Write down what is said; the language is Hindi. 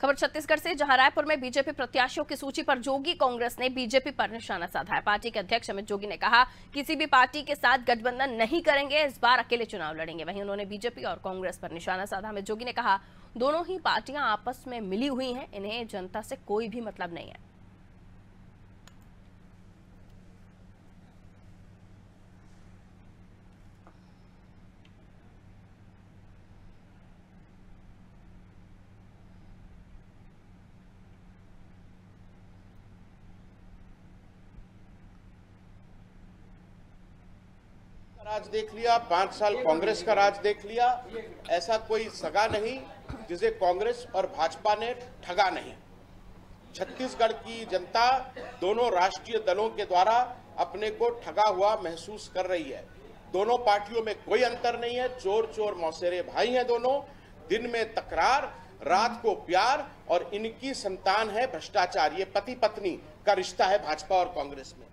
खबर छत्तीसगढ़ से, जहां रायपुर में बीजेपी प्रत्याशियों की सूची पर जोगी कांग्रेस ने बीजेपी पर निशाना साधा है। पार्टी के अध्यक्ष अमित जोगी ने कहा, किसी भी पार्टी के साथ गठबंधन नहीं करेंगे, इस बार अकेले चुनाव लड़ेंगे। वहीं उन्होंने बीजेपी और कांग्रेस पर निशाना साधा। अमित जोगी ने कहा, दोनों ही पार्टियां आपस में मिली हुई हैं, इन्हें जनता से कोई भी मतलब नहीं है। राज देख लिया, 5 साल कांग्रेस का राज देख लिया। ऐसा कोई सगा नहीं जिसे कांग्रेस और भाजपा ने ठगा नहीं। छत्तीसगढ़ की जनता दोनों राष्ट्रीय दलों के द्वारा अपने को ठगा हुआ महसूस कर रही है। दोनों पार्टियों में कोई अंतर नहीं है, चोर चोर मौसेरे भाई हैं दोनों। दिन में तकरार, रात को प्यार, और इनकी संतान है भ्रष्टाचार। ये पति पत्नी का रिश्ता है भाजपा और कांग्रेस में।